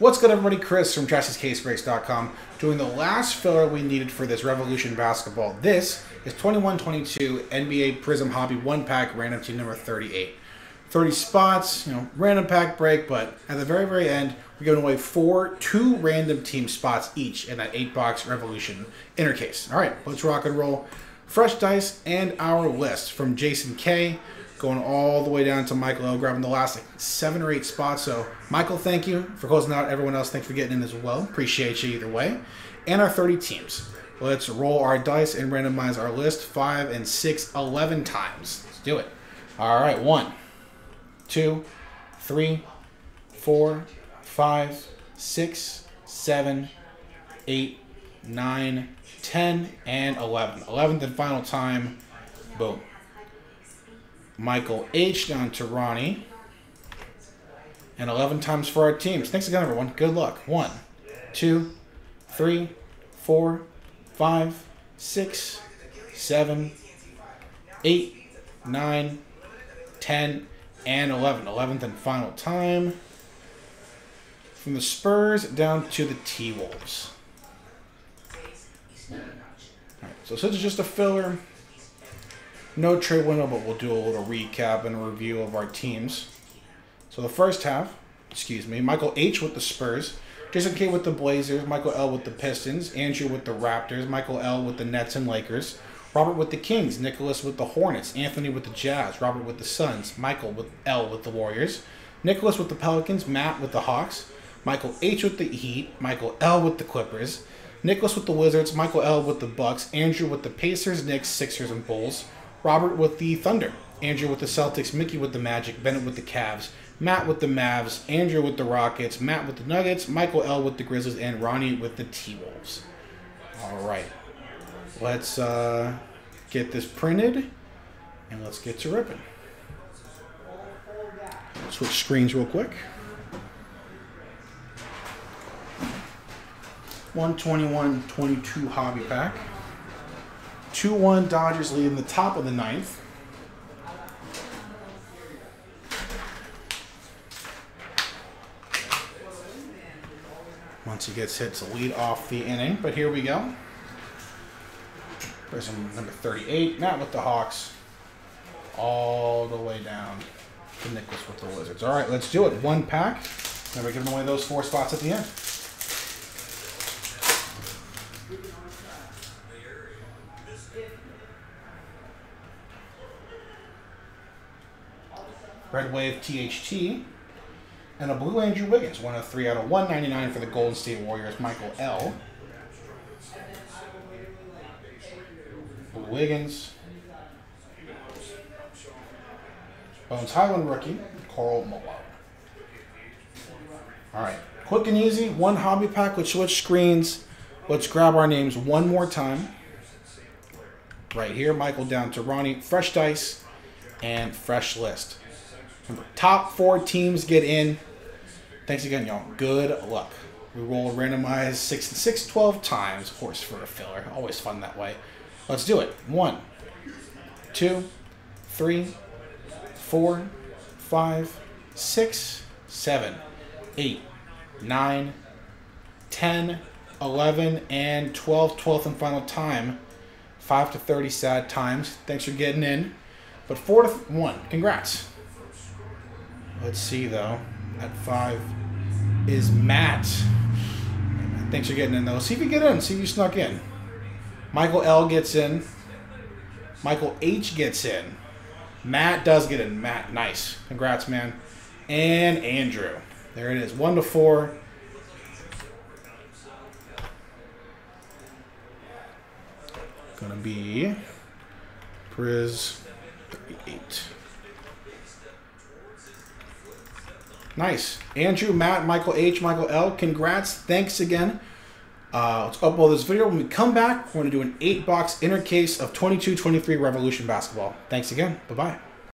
What's good, everybody? Chris from JaspysCaseBreaks.com doing the last filler we needed for this Revolution Basketball. This is 21-22 NBA Prizm Hobby 1-pack, random team number 38. 30 spots, you know, random pack break, but at the very, very end, we're giving away two random team spots each in that 8-box Revolution inner case. All right, let's rock and roll. Fresh dice and our list from Jason K, going all the way down to Michael L, grabbing the last 7 or 8 spots. So, Michael, thank you for closing out. Everyone else, thanks for getting in as well. Appreciate you either way. And our 30 teams. Let's roll our dice and randomize our list 5 and 6, 11 times. Let's do it. All right, 1, 2, 3, 4, 5, 6, 7, 8, 9, 10, and 11. 11th and final time. Boom. Michael H down to Ronnie. And 11 times for our teams. Thanks again, everyone. Good luck. 1, 2, 3, 4, 5, 6, 7, 8, 9, 10, and 11. 11th and final time. From the Spurs down to the T-Wolves. All right, so this is just a filler. No trade window, but we'll do a little recap and review of our teams. So the first half, Michael H with the Spurs, Jason K with the Blazers, Michael L with the Pistons, Andrew with the Raptors, Michael L with the Nets and Lakers, Robert with the Kings, Nicholas with the Hornets, Anthony with the Jazz, Robert with the Suns, Michael L with the Warriors, Nicholas with the Pelicans, Matt with the Hawks, Michael H with the Heat, Michael L with the Clippers, Nicholas with the Wizards, Michael L with the Bucks, Andrew with the Pacers, Knicks, Sixers, and Bulls, Robert with the Thunder, Andrew with the Celtics, Mickey with the Magic, Bennett with the Cavs, Matt with the Mavs, Andrew with the Rockets, Matt with the Nuggets, Michael L with the Grizzlies, and Ronnie with the T-Wolves. All right. Let's get this printed, and let's get to ripping. Switch screens real quick. 121-22 Hobby Pack. 2-1 Dodgers leading the top of the 9th. Once he gets hit to lead off the inning, but here we go. Prism number 38, Matt with the Hawks, all the way down to Nicholas with the Wizards. All right, let's do it. 1-pack, and we're giving away those 4 spots at the end. Red Wave THT, and a blue Andrew Wiggins, 103 out of 199 for the Golden State Warriors, Michael L. Wiggins. Bones Highland rookie, Carl Molo. All right, quick and easy, 1 hobby pack with switch screens. Let's grab our names one more time. Right here, Michael down to Ronnie, fresh dice and fresh list. Remember, top 4 teams get in. Thanks again, y'all. Good luck. We roll randomize 6 and 6, 12 times, of course, for a filler. Always fun that way. Let's do it. 1, 2, 3, 4, 5, 6, 7, 8, 9, 10, 11, and 12. 12th and final time. 5 to 30 sad times. Thanks for getting in. But 4 to 1. Congrats. Let's see, though. At 5 is Matt. Thanks for getting in, though. See if you get in. See if you snuck in. Michael L gets in. Michael H gets in. Matt does get in. Matt, nice. Congrats, man. And Andrew. There it is. 1 to 4. Gonna be Priz 38. Nice. Andrew, Matt, Michael H, Michael L. Congrats. Thanks again. Let's upload this video. When we come back, we're going to do an 8-box inner case of 22-23 Revolution Basketball. Thanks again. Bye-bye.